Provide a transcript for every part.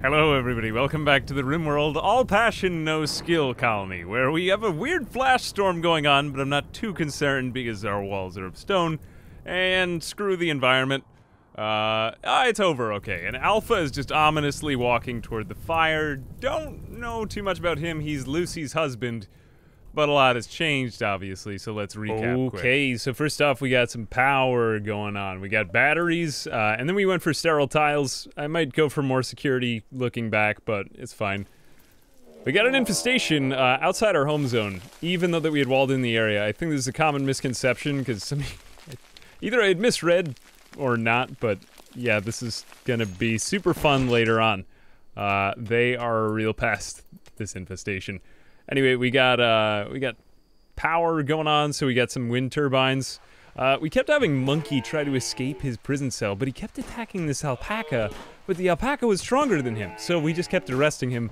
Hello everybody, welcome back to the RimWorld All Passion, No Skill Colony, where we have a weird flash storm going on, but I'm not too concerned because our walls are of stone, and screw the environment. It's over, okay. And Alpha is just ominously walking toward the fire. Don't know too much about him, he's Lucy's husband, but a lot has changed, obviously, so let's recap quick. Okay, so first off, we got some power going on. We got batteries, and then we went for sterile tiles. I might go for more security looking back, but it's fine. We got an infestation outside our home zone, even though that we had walled in the area. I think this is a common misconception, because either I had misread or not, but yeah, this is gonna be super fun later on. They are a real pest, this infestation. Anyway, we got power going on, so we got some wind turbines. We kept having Monkey try to escape his prison cell, but he kept attacking this alpaca, but the alpaca was stronger than him, so we just kept arresting him,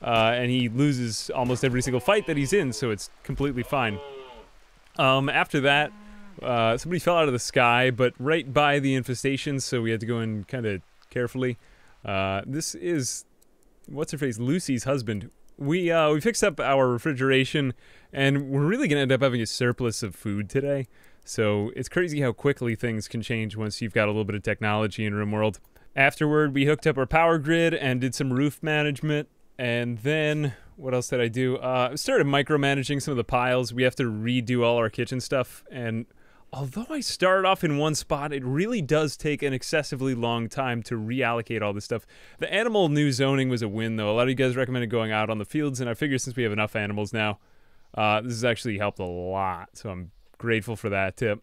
and he loses almost every single fight that he's in, so it's completely fine. After that, somebody fell out of the sky, but right by the infestation, so we had to go in kind of carefully. This is, what's-her-face, Lucy's husband. We fixed up our refrigeration, and we're really gonna end up having a surplus of food today. So it's crazy how quickly things can change once you've got a little bit of technology in RimWorld. Afterward, we hooked up our power grid and did some roof management. And then, what else did I do? I started micromanaging some of the piles. We have to redo all our kitchen stuff. And although I started off in one spot, it really does take an excessively long time to reallocate all this stuff. The animal new zoning was a win, though. A lot of you guys recommended going out on the fields, and I figure since we have enough animals now, this has actually helped a lot, so I'm grateful for that tip.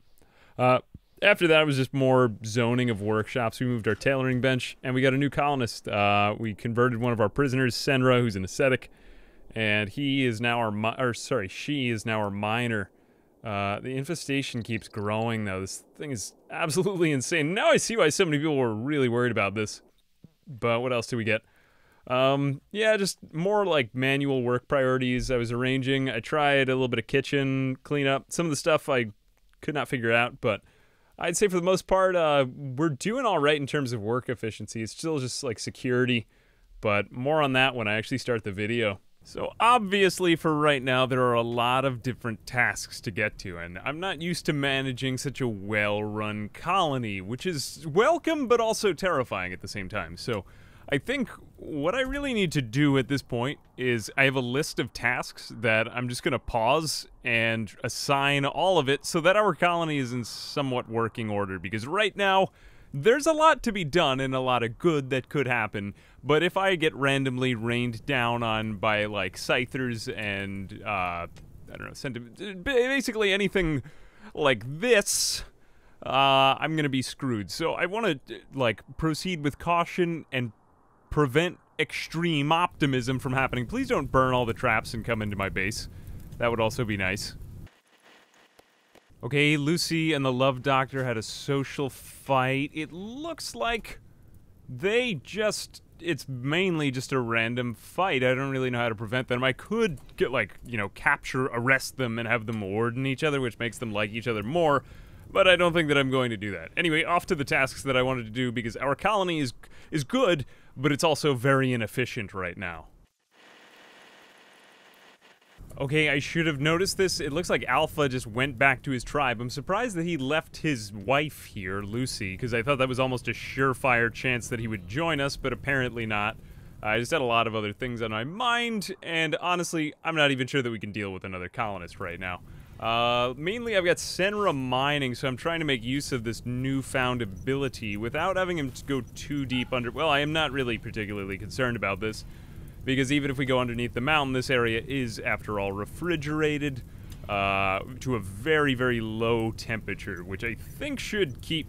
After that, it was just more zoning of workshops. We moved our tailoring bench, and we got a new colonist. We converted one of our prisoners, Senra, who's an ascetic, and he is now she is now our minor. The infestation keeps growing, though. This thing is absolutely insane. Now I see why so many people were really worried about this. But what else do we get? Yeah, just more like manual work priorities I was arranging. I tried a little bit of kitchen cleanup. Some of the stuff I could not figure out, but I'd say for the most part, we're doing all right in terms of work efficiency. It's still just like security, but more on that when I actually start the video. So obviously for right now there are a lot of different tasks to get to, and I'm not used to managing such a well-run colony, which is welcome but also terrifying at the same time. So I think what I really need to do at this point is I have a list of tasks that I'm just gonna pause and assign all of it so that our colony is in somewhat working order, because right now there's a lot to be done and a lot of good that could happen, but if I get randomly rained down on by, like, Scythers and, I don't know, basically anything like this, I'm gonna be screwed. So I want to, like, proceed with caution and prevent extreme optimism from happening. Please don't burn all the traps and come into my base. That would also be nice. Okay, Lucy and the Love Doctor had a social fight. It looks like they just... it's mainly just a random fight. I don't really know how to prevent them. I could get, like, you know, arrest them and have them warden each other, which makes them like each other more, but I don't think that I'm going to do that. Anyway, off to the tasks that I wanted to do, because our colony is good, but it's also very inefficient right now. Okay, I should have noticed this. It looks like Alpha just went back to his tribe. I'm surprised that he left his wife here, Lucy, because I thought that was almost a surefire chance that he would join us, but apparently not. I just had a lot of other things on my mind, and honestly, I'm not even sure that we can deal with another colonist right now. Mainly I've got Senra mining, so I'm trying to make use of this newfound ability without having him go too deep under... well, I am not really particularly concerned about this, because even if we go underneath the mountain, this area is, after all, refrigerated to a very, very low temperature, which I think should keep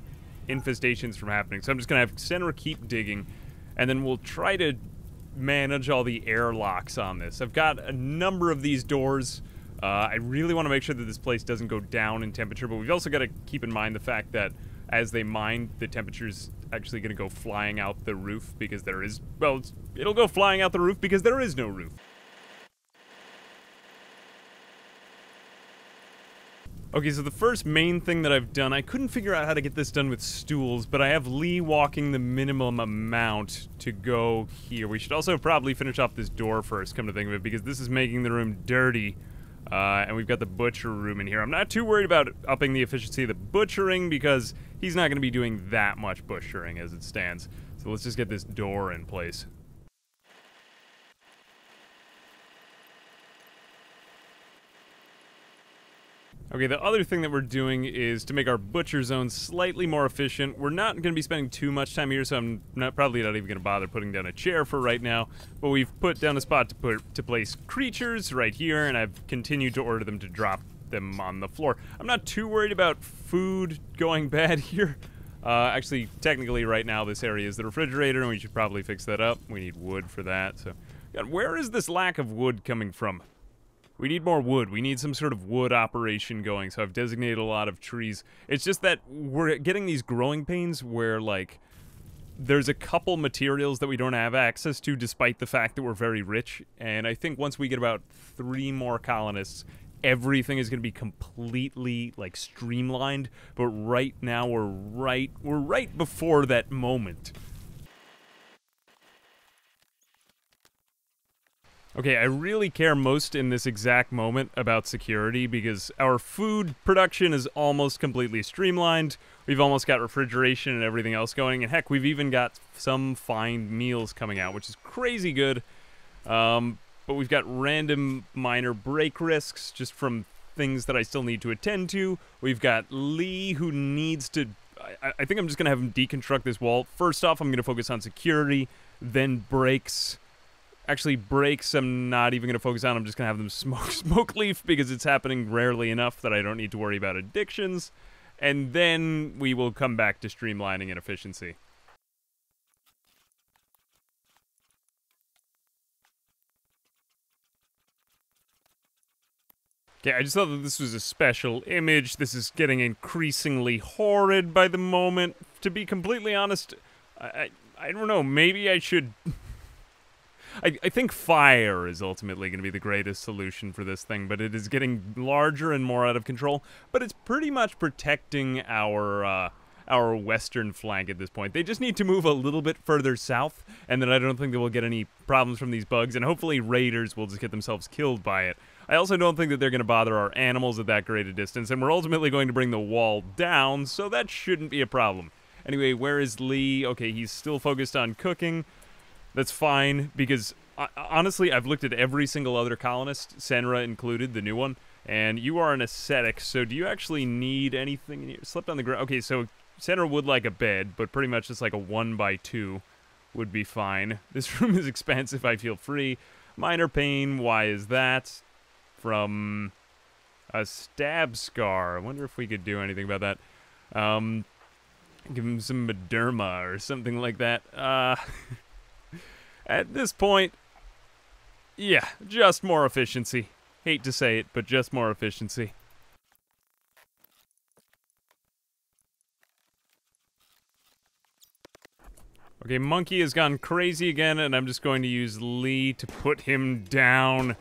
infestations from happening. So I'm just going to have Senra keep digging, and then we'll try to manage all the airlocks on this. I've got a number of these doors. I really want to make sure that this place doesn't go down in temperature, but we've also got to keep in mind the fact that as they mine, the temperature's actually going to go flying out the roof because there is... well, it'll go flying out the roof because there is no roof. Okay, so the first main thing that I've done, I couldn't figure out how to get this done with stools, but I have Lee walking the minimum amount to go here. We should also probably finish off this door first, come to think of it, because this is making the room dirty. And we've got the butcher room in here. I'm not too worried about upping the efficiency of the butchering, because he's not going to be doing that much butchering as it stands. So let's just get this door in place. Okay, the other thing that we're doing is to make our butcher zone slightly more efficient. We're not going to be spending too much time here, so I'm probably not even going to bother putting down a chair for right now. But we've put down a spot to place creatures right here, and I've continued to order them to drop them on the floor. I'm not too worried about food going bad here. Actually, technically right now this area is the refrigerator, and we should probably fix that up. We need wood for that, so... God, where is this lack of wood coming from? We need more wood. We need some sort of wood operation going, so I've designated a lot of trees. It's just that we're getting these growing pains where, like, there's a couple materials that we don't have access to despite the fact that we're very rich, and I think once we get about 3 more colonists, everything is going to be completely, like, streamlined, but right now we're right before that moment. Okay, I really care most in this exact moment about security because our food production is almost completely streamlined. We've almost got refrigeration and everything else going, and heck, we've even got some fine meals coming out, which is crazy good. But we've got random minor break risks just from things that I still need to attend to. We've got Lee who needs to... I think I'm just going to have him deconstruct this wall. First off, I'm going to focus on security, then breaks... Actually, breaks I'm not even going to focus on. I'm just going to have them smoke leaf because it's happening rarely enough that I don't need to worry about addictions. And then we will come back to streamlining and efficiency. Okay, I just thought that this was a special image. This is getting increasingly horrid by the moment. To be completely honest, I don't know. Maybe I should... I think fire is ultimately going to be the greatest solution for this thing, but it is getting larger and more out of control. But it's pretty much protecting our western flank at this point. They just need to move a little bit further south, and then I don't think that we'll get any problems from these bugs, and hopefully raiders will just get themselves killed by it. I also don't think that they're going to bother our animals at that great a distance, and we're ultimately going to bring the wall down, so that shouldn't be a problem. Anyway, where is Lee? Okay, he's still focused on cooking. That's fine, because honestly, I've looked at every single other colonist, Senra included, the new one, and you are an ascetic, so do you actually need anything in here? Slept on the ground. Okay, so Senra would like a bed, but pretty much just like a 1 by 2 would be fine. This room is expansive, I feel free. Minor pain, why is that? From a stab scar. I wonder if we could do anything about that. Give him some Mederma or something like that. At this point, yeah, just more efficiency. Hate to say it, but just more efficiency. Okay, Monkey has gone crazy again, and I'm just going to use Lee to put him down.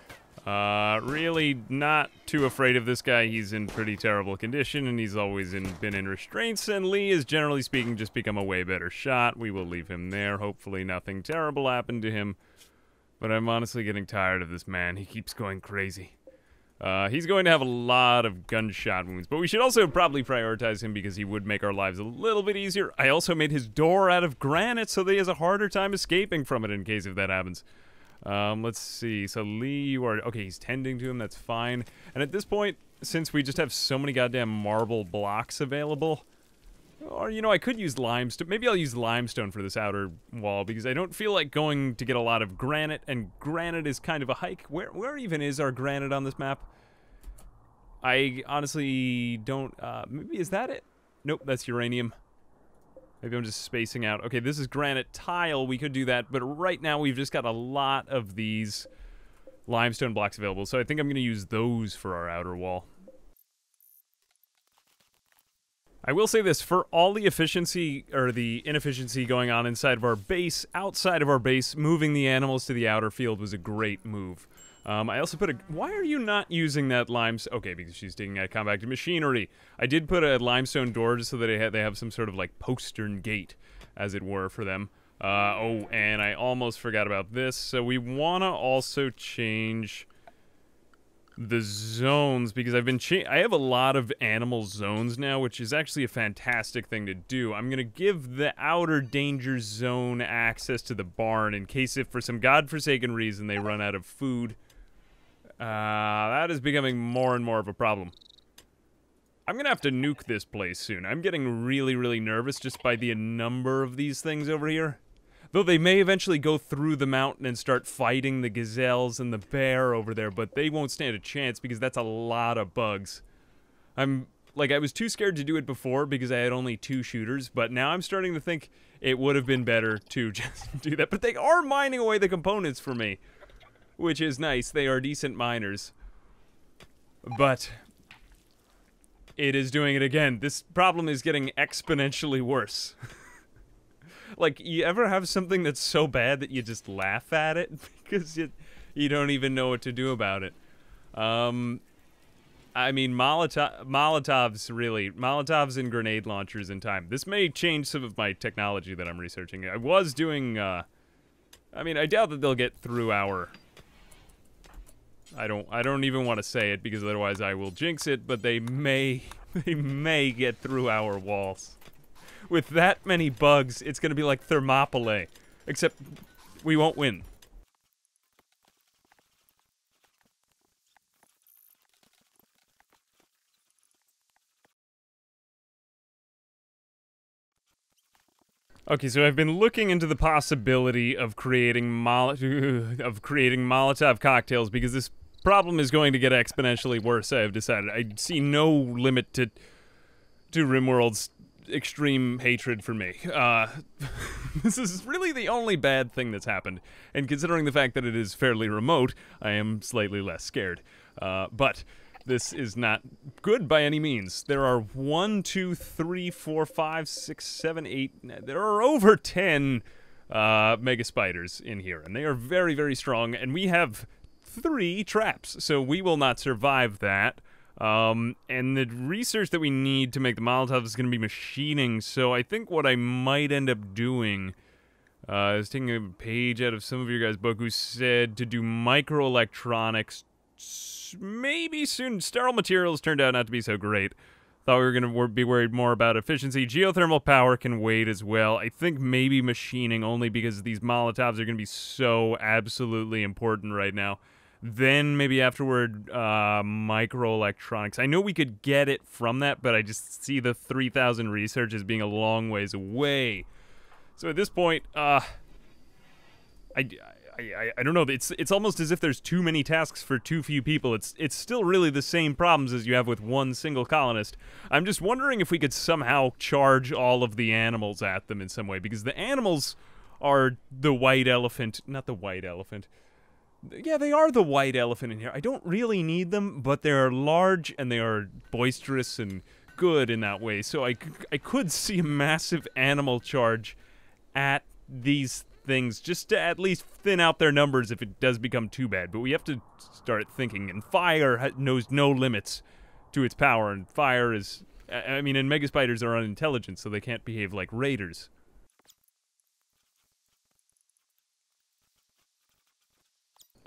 Really not too afraid of this guy. He's in pretty terrible condition, and he's always been in restraints, and Lee is, generally speaking, just become a way better shot. We will leave him there. Hopefully nothing terrible happened to him, but I'm honestly getting tired of this man. He keeps going crazy. He's going to have a lot of gunshot wounds, but we should also probably prioritize him because he would make our lives a little bit easier. I also made his door out of granite so that he has a harder time escaping from it in case if that happens. Let's see, so Lee, you are, okay, he's tending to him, that's fine. And at this point, since we just have so many goddamn marble blocks available, or, you know, I could use limestone, maybe I'll use limestone for this outer wall, because I don't feel like going to get a lot of granite, and granite is kind of a hike. Where even is our granite on this map? I honestly don't, maybe is that it? Nope, that's uranium. Maybe I'm just spacing out. Okay, this is granite tile. We could do that, but right now we've just got a lot of these limestone blocks available, so I think I'm going to use those for our outer wall. I will say this, for all the efficiency, or the inefficiency going on inside of our base, outside of our base, moving the animals to the outer field was a great move. I also put a... Why are you not using that limestone? Okay, because she's digging at compacted machinery. I did put a limestone door just so that they have some sort of, like, postern gate, as it were, for them. Oh, and I almost forgot about this. So we want to also change the zones, because I've been I have a lot of animal zones now, which is actually a fantastic thing to do. I'm gonna give the outer danger zone access to the barn in case if for some godforsaken reason they run out of food. That is becoming more and more of a problem. I'm gonna have to nuke this place soon. I'm getting really, really nervous just by the number of these things over here. Though they may eventually go through the mountain and start fighting the gazelles and the bear over there, but they won't stand a chance because that's a lot of bugs. I was too scared to do it before because I had only 2 shooters, but now I'm starting to think it would have been better to just do that. But they are mining away the components for me, which is nice. They are decent miners. But it is doing it again. This problem is getting exponentially worse. Like, you ever have something that's so bad that you just laugh at it because you don't even know what to do about it? I mean, Molotovs and grenade launchers in time. This may change some of my technology that I'm researching. I was doing, I mean, I doubt that they'll get through our... I don't even want to say it because otherwise I will jinx it, but they may get through our walls. With that many bugs, it's gonna be like Thermopylae. Except, we won't win. Okay, so I've been looking into the possibility of creating Molotov cocktails because this problem is going to get exponentially worse, I have decided. I see no limit to RimWorld's extreme hatred for me. This is really the only bad thing that's happened, and considering the fact that it is fairly remote, I am slightly less scared. But this is not good by any means. There are 1, 2, 3, 4, 5, 6, 7, 8... There are over 10 Mega Spiders in here, and they are very, very strong, and we have 3 traps, so we will not survive that. And the research that we need to make the Molotov is going to be machining, so I think what I might end up doing is taking a page out of some of your guys' book who said to do microelectronics maybe soon. Sterile materials turned out not to be so great. Thought we were going to be worried more about efficiency. Geothermal power can wait as well. I think maybe machining only because these Molotovs are going to be so absolutely important right now. Then maybe afterward, microelectronics. I know we could get it from that, but I just see the 3,000 research as being a long ways away. So at this point, I don't know. It's almost as if there's too many tasks for too few people. It's still really the same problems as you have with one single colonist. I'm just wondering if we could somehow charge all of the animals at them in some way, because the animals are the white elephant, not the white elephant. Yeah, they are the white elephant in here. I don't really need them, but they're large and they are boisterous and good in that way. So I could see a massive animal charge at these things just to at least thin out their numbers if it does become too bad. But we have to start thinking, and fire knows no limits to its power. And fire is, I mean, and Mega Spiders are unintelligent, so they can't behave like raiders.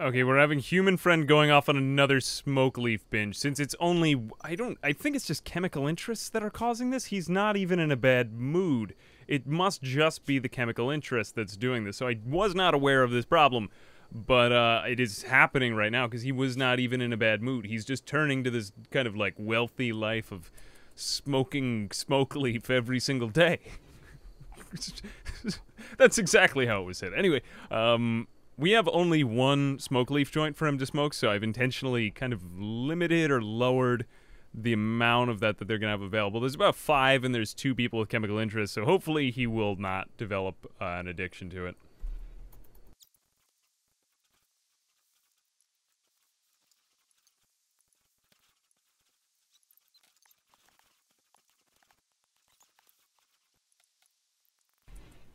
Okay, we're having Human Friend going off on another smoke leaf binge. Since it's only... I think it's just chemical interests that are causing this. He's not even in a bad mood. It must just be the chemical interest that's doing this. So I was not aware of this problem, but it is happening right now because he was not even in a bad mood. He's just turning to this kind of, like, wealthy life of smoking smoke leaf every single day. That's exactly how it was said. Anyway, we have only 1 smoke leaf joint for him to smoke, so I've intentionally kind of limited or lowered the amount of that they're going to have available. There's about 5, and there's 2 people with chemical interests, so hopefully he will not develop an addiction to it.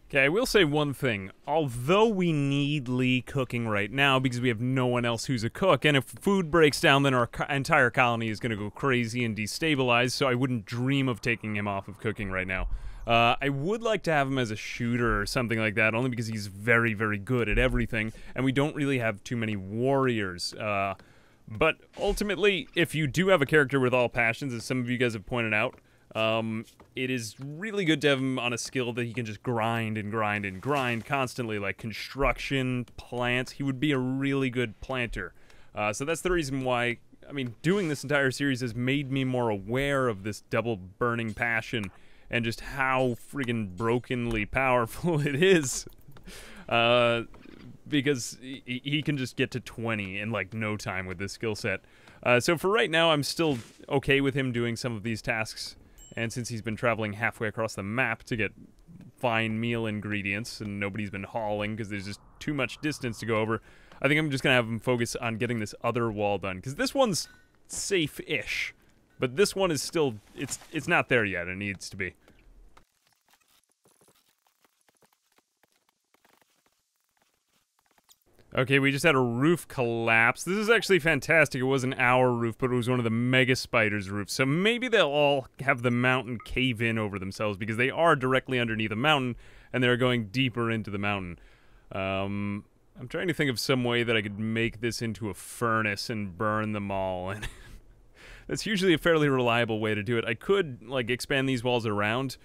Okay, I will say one thing. Although we need Lee cooking right now because we have no one else who's a cook, and if food breaks down, then our entire colony is going to go crazy and destabilize, so I wouldn't dream of taking him off of cooking right now. I would like to have him as a shooter or something like that, only because he's very, very good at everything, and we don't really have too many warriors. But ultimately, if you do have a character with all passions, as some of you guys have pointed out, it is really good to have him on a skill that he can just grind and grind and grind constantly, like construction, plants. He would be a really good planter. So that's the reason why, I mean, doing this entire series has made me more aware of this double burning passion and just how friggin' brokenly powerful it is. Because he can just get to 20 in like no time with this skill set. So for right now, I'm still okay with him doing some of these tasks. And since he's been traveling halfway across the map to get fine meal ingredients and nobody's been hauling because there's just too much distance to go over, I think I'm just going to have him focus on getting this other wall done. Because this one's safe-ish, but this one is still, it's not there yet. It needs to be. Okay, we just had a roof collapse. This is actually fantastic. It wasn't our roof, but it was one of the Mega Spider's roofs. So maybe they'll all have the mountain cave in over themselves because they are directly underneath a mountain, and they're going deeper into the mountain. I'm trying to think of some way that I could make this into a furnace and burn them all. And that's usually a fairly reliable way to do it. I could, like, expand these walls around.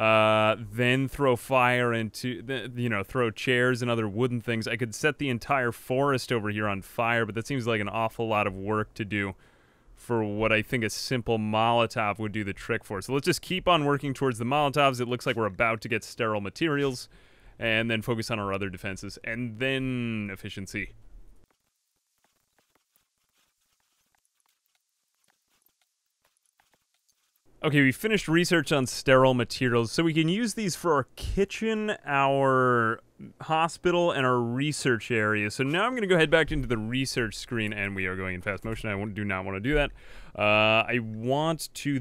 Then throw fire into, you know, throw chairs and other wooden things. I could set the entire forest over here on fire, but that seems like an awful lot of work to do for what I think a simple Molotov would do the trick for. So let's just keep on working towards the Molotovs. It looks like we're about to get sterile materials, and then focus on our other defenses, and then efficiency. Okay, we finished research on sterile materials, so we can use these for our kitchen, our hospital, and our research area. So now I'm going to go ahead back into the research screen, and we are going in fast motion. I do not want to do that. I want to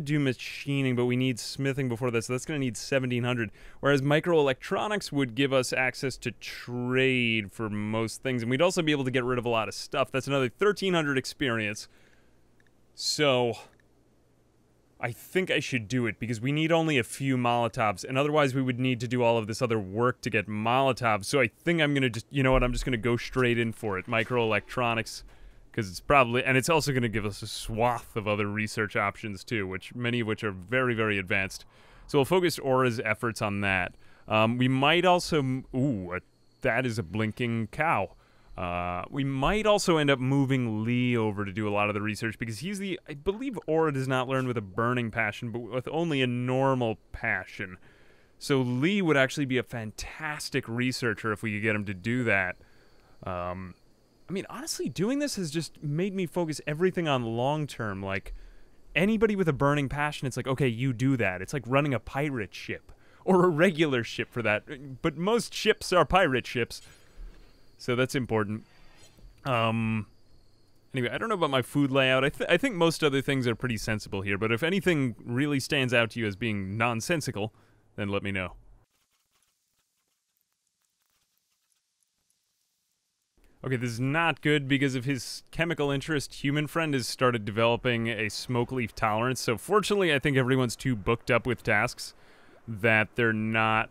do machining, but we need smithing before that, so that's going to need 1,700. Whereas microelectronics would give us access to trade for most things, and we'd also be able to get rid of a lot of stuff. That's another 1,300 experience. So I think I should do it, because we need only a few Molotovs, and otherwise we would need to do all of this other work to get Molotovs, so I think I'm gonna just, you know what, I'm just gonna go straight in for it, microelectronics, because it's probably, and it's also gonna give us a swath of other research options too, which, many of which are very, very advanced. So we'll focus Aura's efforts on that. We might also, ooh, that is a blinking cow. We might also end up moving Lee over to do a lot of the research, because he's the, I believe Aura does not learn with a burning passion, but with only a normal passion. So Lee would actually be a fantastic researcher if we could get him to do that. I mean, honestly, doing this has just made me focus everything on long term. Like, anybody with a burning passion, it's like, okay, you do that. It's like running a pirate ship, or a regular ship for that, but most ships are pirate ships. So that's important. Anyway, I don't know about my food layout. I think most other things are pretty sensible here, but if anything really stands out to you as being nonsensical, then let me know. Okay, this is not good because of his chemical interest. Human Friend has started developing a smoke leaf tolerance, so fortunately I think everyone's too booked up with tasks that they're not,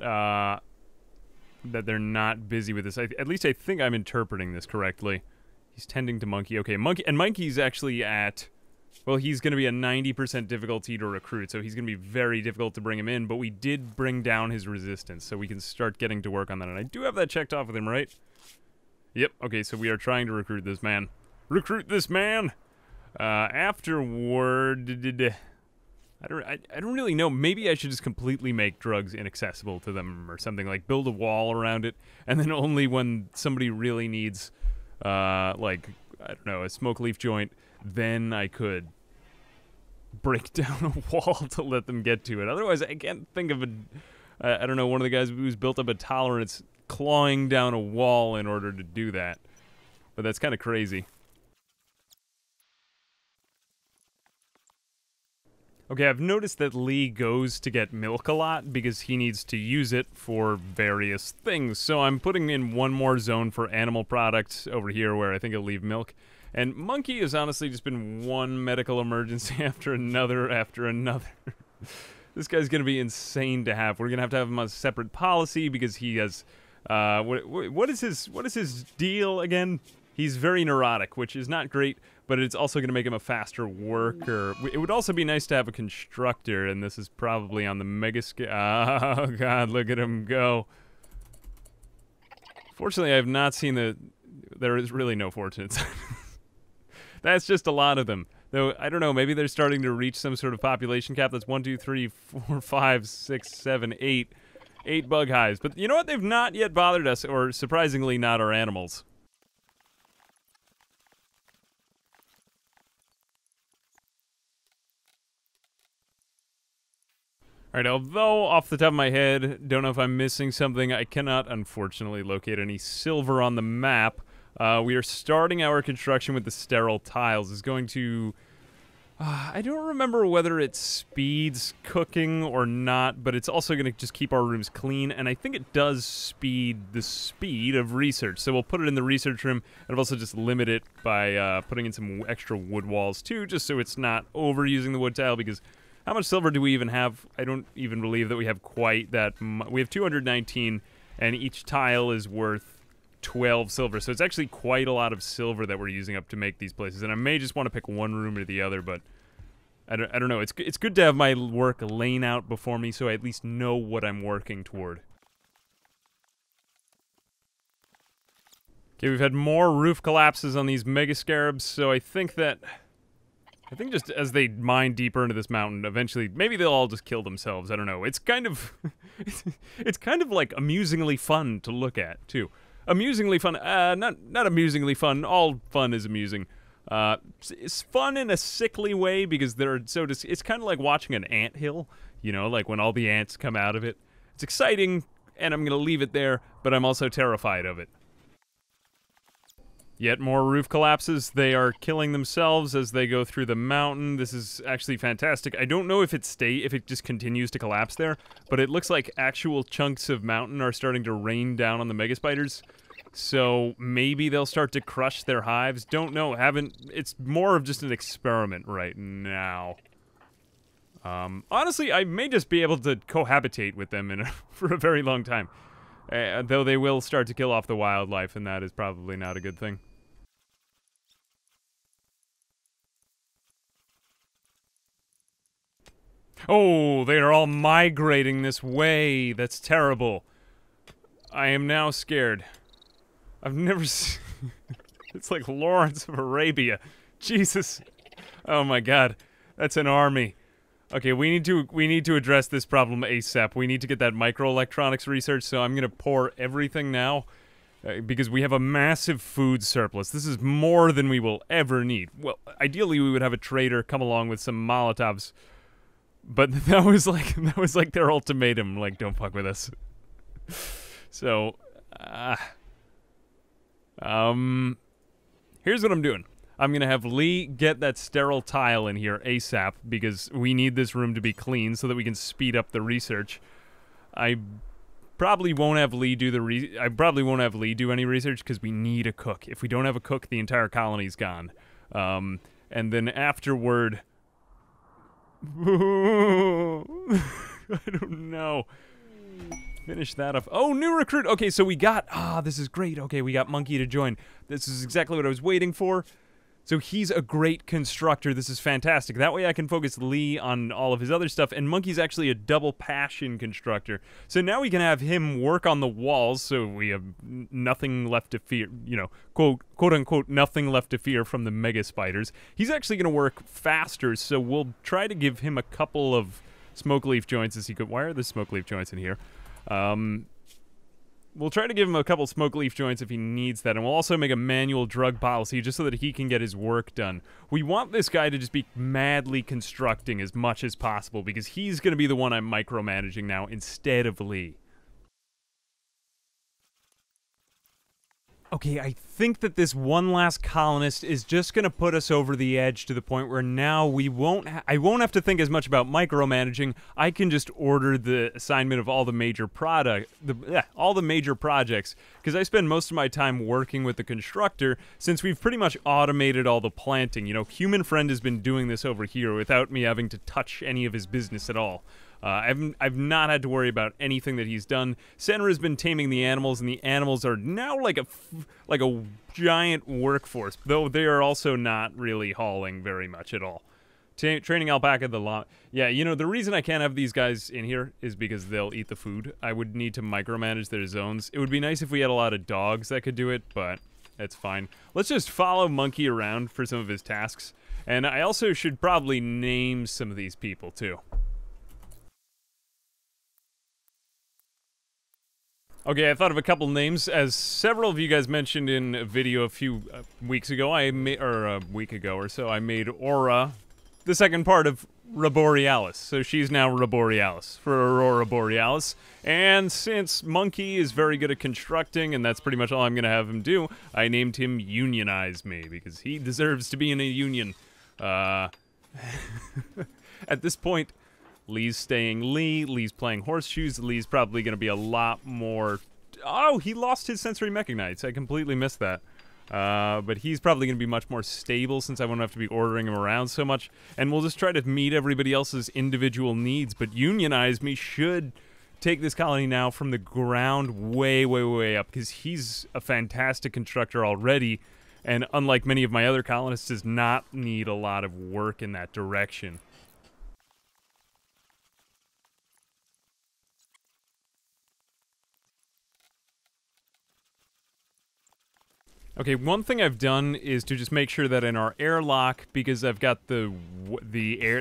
busy with this. At least I think I'm interpreting this correctly. He's tending to Monkey. Okay, Monkey, and Monkey's actually at, well, he's going to be a 90% difficulty to recruit, so he's going to be very difficult to bring him in, but we did bring down his resistance, so we can start getting to work on that. And I do have that checked off with him, right? Yep, okay, so we are trying to recruit this man. Recruit this man! Afterward, I don't really know. Maybe I should just completely make drugs inaccessible to them or something. Like, build a wall around it, and then only when somebody really needs, like, I don't know, a smoke leaf joint, then I could break down a wall to let them get to it. Otherwise, I can't think of a, I don't know, one of the guys who's built up a tolerance clawing down a wall in order to do that. But that's kind of crazy. Okay, I've noticed that Lee goes to get milk a lot because he needs to use it for various things. So I'm putting in one more zone for animal products over here where I think I'll leave milk. And Monkey has honestly just been one medical emergency after another after another. This guy's going to be insane to have. We're going to have him on a separate policy because he has... what is his deal again? He's very neurotic, which is not great, but it's also going to make him a faster worker. It would also be nice to have a constructor, and this is probably on the Mega Scarab. Oh, God, look at him go. Fortunately, I have not seen the... There is really no fortunates. That's just a lot of them. Though, I don't know, maybe they're starting to reach some sort of population cap. That's 1, 2, 3, 4, 5, 6, 7, 8. 8 bug hives. But you know what? They've not yet bothered us, or surprisingly not our animals. Alright, although off the top of my head, don't know if I'm missing something, I cannot unfortunately locate any silver on the map. We are starting our construction with the sterile tiles. It's going to... I don't remember whether it speeds cooking or not, but it's also going to just keep our rooms clean, and I think it does speed the speed of research. So we'll put it in the research room, and I've also just limited it by putting in some extra wood walls too, just so it's not overusing the wood tile, because... How much silver do we even have? I don't even believe that we have quite that much. We have 219, and each tile is worth 12 silver. So it's actually quite a lot of silver that we're using up to make these places. And I may just want to pick one room or the other, but I don't know. It's good to have my work laid out before me so I at least know what I'm working toward. Okay, we've had more roof collapses on these Mega Scarabs, so I think just as they mine deeper into this mountain, eventually, maybe they'll all just kill themselves, I don't know. It's kind of, it's kind of like amusingly fun to look at, too. Amusingly fun, not amusingly fun, all fun is amusing. It's fun in a sickly way because they're so, it's kind of like watching an anthill, you know, like when all the ants come out of it. It's exciting, and I'm gonna leave it there, but I'm also terrified of it. Yet more roof collapses. They are killing themselves as they go through the mountain. This is actually fantastic. I don't know if it just continues to collapse there, but it looks like actual chunks of mountain are starting to rain down on the Mega Spiders. So maybe they'll start to crush their hives. Don't know. Haven't. It's more of just an experiment right now. Honestly, I may just be able to cohabitate with them for a very long time. Though they will start to kill off the wildlife, and that is probably not a good thing. Oh, they are all migrating this way. That's terrible. I am now scared. I've never seen... It's like Lawrence of Arabia. Jesus. Oh my God. That's an army. Okay, we need to address this problem ASAP. We need to get that microelectronics research, so I'm gonna pour everything now because we have a massive food surplus. This is more than we will ever need. Well, ideally we would have a trader come along with some Molotovs. But that was like their ultimatum, like, don't fuck with us. So, here's what I'm doing. I'm gonna have Lee get that sterile tile in here ASAP because we need this room to be clean so that we can speed up the research. I probably won't have Lee do any research because we need a cook. If we don't have a cook, the entire colony's gone. And then afterward, I don't know. Finish that off. Oh, new recruit. Okay, so we got. This is great. Okay, we got Monkey to join. This is exactly what I was waiting for. So he's a great constructor. This is fantastic. That way I can focus Lee on all of his other stuff. And Monkey's actually a double passion constructor. So now we can have him work on the walls so we have nothing left to fear. You know, quote unquote, nothing left to fear from the Mega Spiders. He's actually going to work faster. So we'll try to give him a couple of smoke leaf joints as he could. Why are the smoke leaf joints in here? We'll try to give him a couple smoke leaf joints if he needs that, and we'll also make a manual drug policy just so that he can get his work done. We want this guy to just be madly constructing as much as possible because he's going to be the one I'm micromanaging now instead of Lee. Okay, I think that this one last colonist is just going to put us over the edge to the point where now we won't... I won't have to think as much about micromanaging. I can just order the assignment of all the major projects, because I spend most of my time working with the constructor since we've pretty much automated all the planting. You know, Human Friend has been doing this over here without me having to touch any of his business at all. I've not had to worry about anything that he's done. Senra's been taming the animals, and the animals are now like a giant workforce, though they are also not really hauling very much at all. Training alpaca the lot. Yeah, you know, the reason I can't have these guys in here is because they'll eat the food. I would need to micromanage their zones. It would be nice if we had a lot of dogs that could do it, but that's fine. Let's just follow Monkey around for some of his tasks. And I also should probably name some of these people, too. Okay, I thought of a couple names. As several of you guys mentioned in a video a few weeks ago, I made Aura the second part of Roborealis. So she's now Roborealis for Aurora Borealis. And since Monkey is very good at constructing, and that's pretty much all I'm going to have him do, I named him Unionize Me, because he deserves to be in a union. At this point... Lee's staying Lee, Lee's playing horseshoes, Lee's probably going to be a lot more... Oh, he lost his sensory mechanites. I completely missed that. But he's probably going to be much more stable since I won't have to be ordering him around so much. And we'll just try to meet everybody else's individual needs. But Unionize Me should take this colony now from the ground way, way, way up. Because he's a fantastic constructor already. And unlike many of my other colonists, does not need a lot of work in that direction. Okay, one thing I've done is to just make sure that in our airlock, because I've got the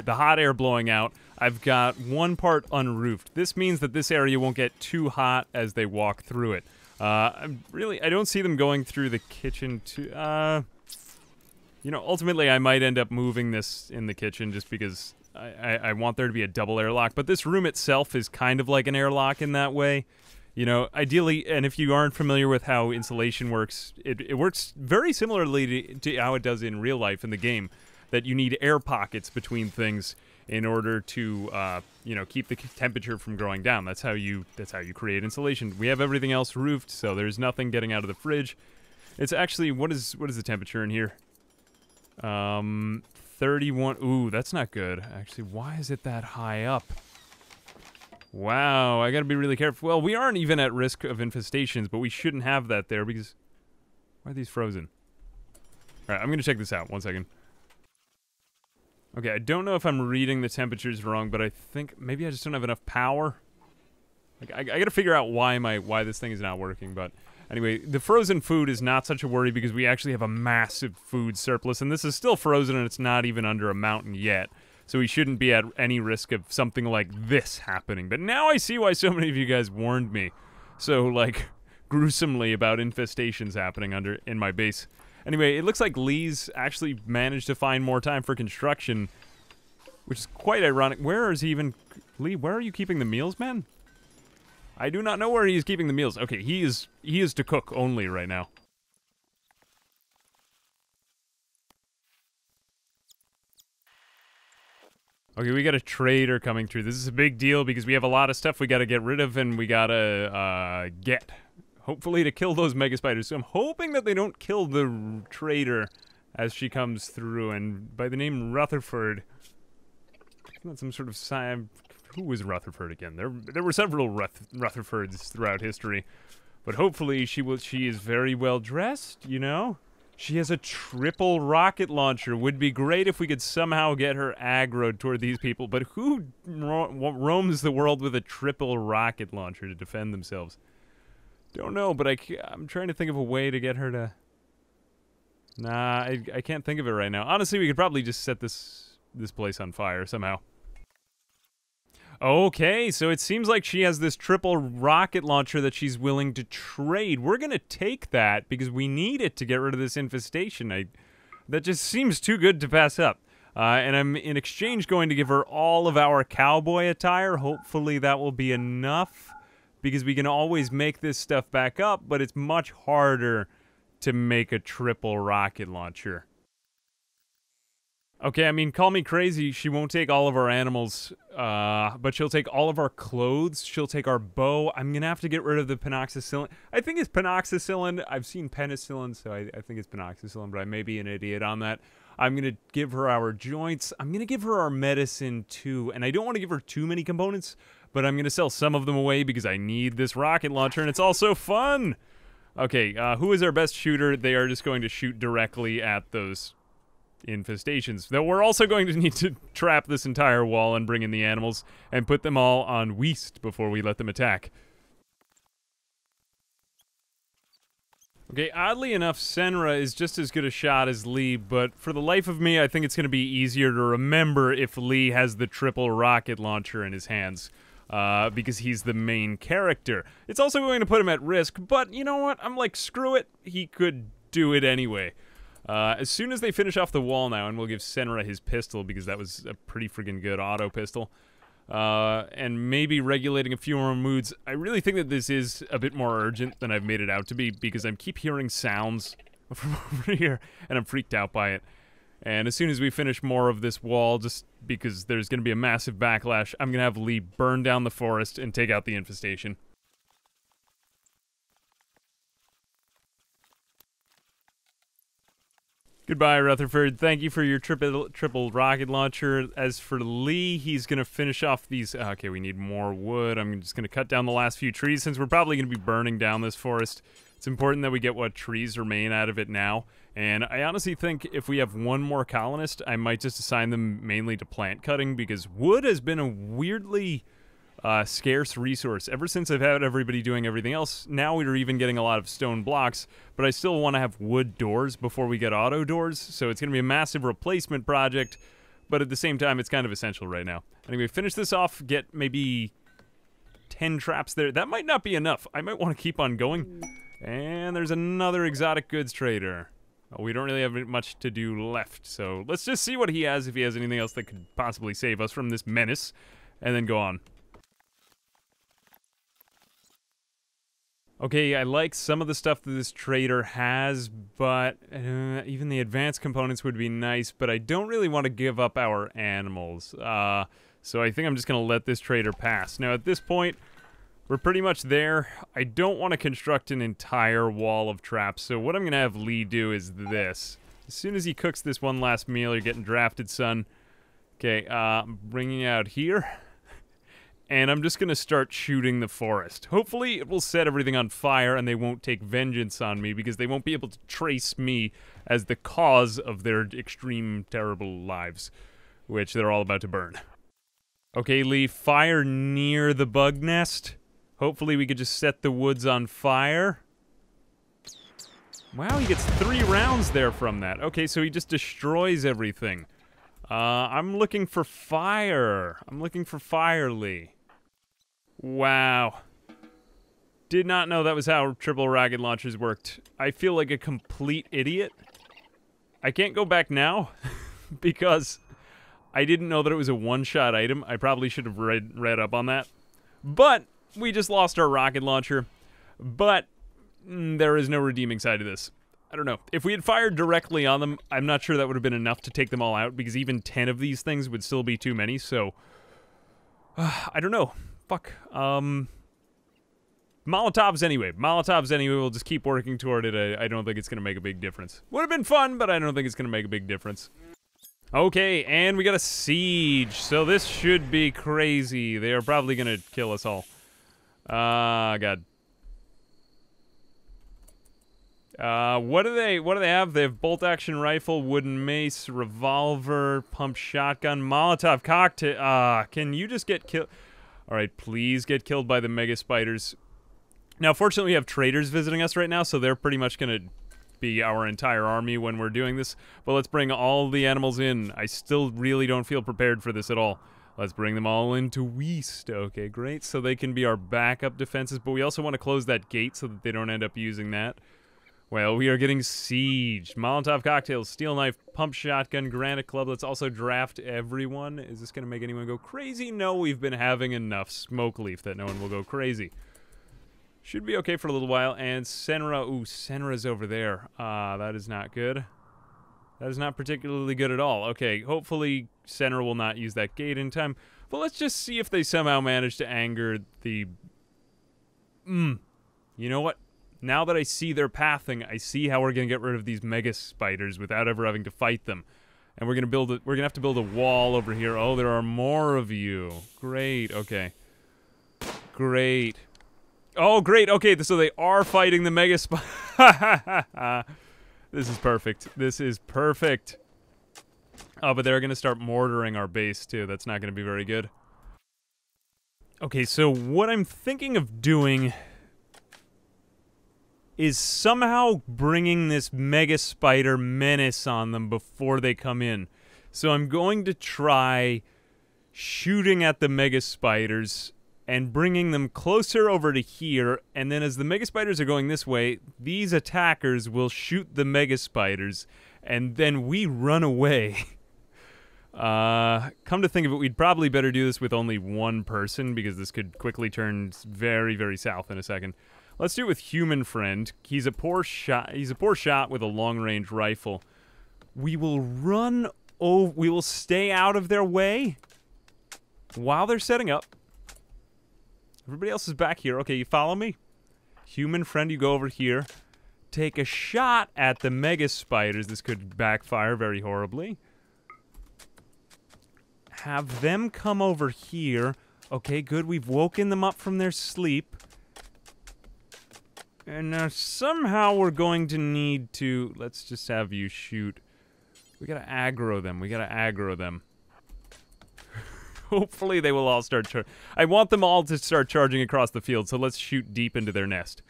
hot air blowing out, I've got one part unroofed. This means that this area won't get too hot as they walk through it. I don't see them going through the kitchen too. You know, ultimately I might end up moving this in the kitchen just because I want there to be a double airlock. But this room itself is kind of like an airlock in that way. You know, ideally, and if you aren't familiar with how insulation works, it works very similarly to how it does in real life in the game, that you need air pockets between things in order to, you know, keep the temperature from going down. That's how you create insulation. We have everything else roofed, so there's nothing getting out of the fridge. It's actually, what is the temperature in here? 31. Ooh, that's not good. Actually, why is it that high up? Wow, I gotta be really careful. Well, we aren't even at risk of infestations, but we shouldn't have that there because... Why are these frozen? Alright, I'm gonna check this out. One second. Okay, I don't know if I'm reading the temperatures wrong, but I think... Maybe I just don't have enough power? Like, I gotta figure out why this thing is not working, but... Anyway, the frozen food is not such a worry because we actually have a massive food surplus, and this is still frozen and it's not even under a mountain yet. So we shouldn't be at any risk of something like this happening. But now I see why so many of you guys warned me so, like, gruesomely about infestations happening in my base. Anyway, it looks like Lee's actually managed to find more time for construction, which is quite ironic. Where is he even... Lee, where are you keeping the meals, man? I do not know where he's keeping the meals. Okay, he is to cook only right now. Okay, we got a trader coming through. This is a big deal because we have a lot of stuff we got to get rid of and we got to get. Hopefully to kill those mega spiders. So I'm hoping that they don't kill the trader as she comes through. And by the name Rutherford, isn't that some sort of sign? Who was Rutherford again? There were several Rutherfords throughout history. But hopefully she is very well dressed, you know? She has a triple rocket launcher. Would be great if we could somehow get her aggroed toward these people, but who roams the world with a triple rocket launcher to defend themselves? Don't know, but I'm trying to think of a way to get her to... Nah, I can't think of it right now. Honestly, we could probably just set this place on fire somehow. Okay, so it seems like she has this triple rocket launcher that she's willing to trade. We're going to take that because we need it to get rid of this infestation. That just seems too good to pass up. And I'm, in exchange, going to give her all of our cowboy attire. Hopefully that will be enough because we can always make this stuff back up, but it's much harder to make a triple rocket launcher. Okay, I mean, call me crazy, she won't take all of our animals, but she'll take all of our clothes, she'll take our bow. I'm gonna have to get rid of the penoxicillin. I think it's penoxicillin. I've seen penicillin, so I think it's penoxicillin, but I may be an idiot on that. I'm gonna give her our joints. I'm gonna give her our medicine, too, and I don't want to give her too many components, but I'm gonna sell some of them away because I need this rocket launcher, and it's also fun! Okay, who is our best shooter? They are just going to shoot directly at those infestations. Though we're also going to need to trap this entire wall and bring in the animals and put them all on Weast before we let them attack. Okay, oddly enough, Senra is just as good a shot as Lee, but for the life of me, I think it's going to be easier to remember if Lee has the triple rocket launcher in his hands, because he's the main character. It's also going to put him at risk, but you know what? I'm like, screw it. He could do it anyway. As soon as they finish off the wall now, and we'll give Senra his pistol, because that was a pretty friggin' good auto pistol, and maybe regulating a few more moods. I really think that this is a bit more urgent than I've made it out to be, because I keep hearing sounds from over here, and I'm freaked out by it. And as soon as we finish more of this wall, just because there's gonna be a massive backlash, I'm gonna have Lee burn down the forest and take out the infestation. Goodbye, Rutherford. Thank you for your triple rocket launcher. As for Lee, he's going to finish off these... Okay, we need more wood. I'm just going to cut down the last few trees since we're probably going to be burning down this forest. It's important that we get what trees remain out of it now. And I honestly think if we have one more colonist, I might just assign them mainly to plant cutting, because wood has been a weirdly scarce resource. Ever since I've had everybody doing everything else, now we're even getting a lot of stone blocks, but I still want to have wood doors before we get auto doors, so it's going to be a massive replacement project, but at the same time, it's kind of essential right now. Anyway, finish this off, get maybe 10 traps there. That might not be enough. I might want to keep on going. And there's another exotic goods trader. Oh, we don't really have much to do left, so let's just see what he has, if he has anything else that could possibly save us from this menace, and then go on. Okay, I like some of the stuff that this trader has, but even the advanced components would be nice, but I don't really want to give up our animals. So I think I'm just going to let this trader pass. Now, at this point, we're pretty much there. I don't want to construct an entire wall of traps, so what I'm going to have Lee do is this. As soon as he cooks this one last meal, you're getting drafted, son. Okay, I'm bringing out here. And I'm just going to start shooting the forest. Hopefully it will set everything on fire and they won't take vengeance on me, because they won't be able to trace me as the cause of their extreme, terrible lives, which they're all about to burn. Okay, Lee, fire near the bug nest. Hopefully we could just set the woods on fire. Wow, he gets 3 rounds there from that. Okay, so he just destroys everything. I'm looking for fire. I'm looking for fire, Lee. Wow. Did not know that was how triple rocket launchers worked. I feel like a complete idiot. I can't go back now because I didn't know that it was a one-shot item. I probably should have read up on that. But we just lost our rocket launcher. But there is no redeeming side to this. I don't know. If we had fired directly on them, I'm not sure that would have been enough to take them all out, because even 10 of these things would still be too many, so... I don't know. Fuck. Molotovs anyway. Molotovs anyway. We'll just keep working toward it. I don't think it's going to make a big difference. Would have been fun, but I don't think it's going to make a big difference. Okay, and we got a siege, so this should be crazy. They are probably going to kill us all. God. What do they have? They have bolt-action rifle, wooden mace, revolver, pump shotgun, Molotov cocktail. Can you just get killed? All right, please get killed by the Mega Spiders. Now, fortunately, we have traders visiting us right now, so they're pretty much going to be our entire army when we're doing this. But let's bring all the animals in. I still really don't feel prepared for this at all. Let's bring them all into Weast. Okay, great. So they can be our backup defenses, but we also want to close that gate so that they don't end up using that. Well, we are getting sieged. Molotov cocktails, steel knife, pump shotgun, granite club. Let's also draft everyone. Is this going to make anyone go crazy? No, we've been having enough smoke leaf that no one will go crazy. Should be okay for a little while. And Senra, ooh, Senra's over there. That is not good. That is not particularly good at all. Okay, hopefully Senra will not use that gate in time. But let's just see if they somehow manage to anger the... You know what? Now that I see their pathing, I see how we're going to get rid of these mega spiders without ever having to fight them. And we're going to build a, we're going to have to build a wall over here. Oh, there are more of you. Great. Okay. Great. Oh, great. Okay, so they are fighting the mega spider. This is perfect. This is perfect. Oh, but they're going to start mortaring our base, too. That's not going to be very good. Okay, so what I'm thinking of doing is somehow bringing this Mega Spider menace on them before they come in. So I'm going to try shooting at the Mega Spiders and bringing them closer over to here, and then as the Mega Spiders are going this way, these attackers will shoot the Mega Spiders, and then we run away. Come to think of it, we'd probably better do this with only one person, because this could quickly turn very, very south in a second. Let's do it with Human Friend. He's a poor shot. He's a poor shot with a long-range rifle. We will run over. We will stay out of their way while they're setting up. Everybody else is back here. Okay, you follow me? Human Friend, you go over here. Take a shot at the Mega Spiders. This could backfire very horribly. Have them come over here. Okay, good. We've woken them up from their sleep. And now somehow we're going to need to... Let's just have you shoot. We gotta aggro them. We gotta aggro them. Hopefully they will all start charging. I want them all to start charging across the field, so let's shoot deep into their nest.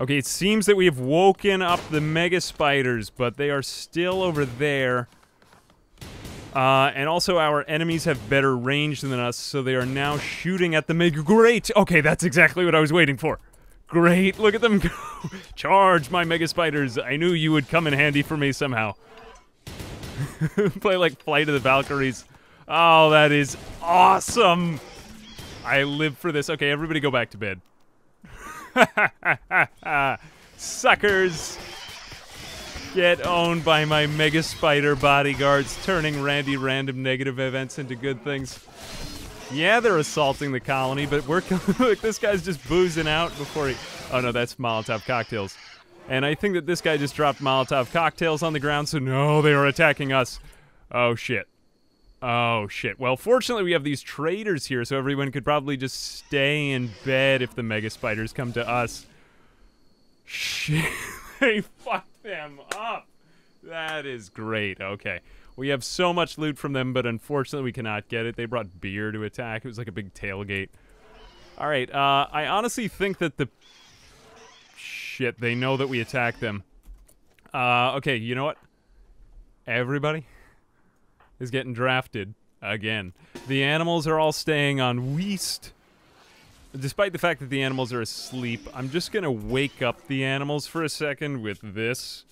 Okay, it seems that we have woken up the mega spiders, but they are still over there. And also our enemies have better range than us, so they are now shooting at the mega... Great! Okay, that's exactly what I was waiting for. Great, look at them go. Charge my mega spiders. I knew you would come in handy for me somehow. Play like Flight of the Valkyries. Oh, that is awesome. I live for this. Okay, everybody go back to bed. Suckers. Get owned by my mega spider bodyguards, turning random negative events into good things. Yeah, they're assaulting the colony, but we're... Look, this guy's just boozing out before he... Oh, no, that's Molotov cocktails. And I think that this guy just dropped Molotov cocktails on the ground, so no, they are attacking us. Oh, shit. Oh, shit. Well, fortunately, we have these traders here, so everyone could probably just stay in bed if the mega spiders come to us. Shit. They fucked them up. That is great. Okay. We have so much loot from them, but unfortunately we cannot get it. They brought beer to attack. It was like a big tailgate. All right, I honestly think that the... Shit, they know that we attacked them. Okay, you know what? Everybody is getting drafted again. The animals are all staying on Weast. Despite the fact that the animals are asleep, I'm just going to wake up the animals for a second with this...